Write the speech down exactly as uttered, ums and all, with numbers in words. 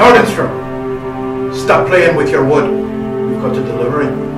Nordenstrom, stop playing with your wood. We've got to deliver it.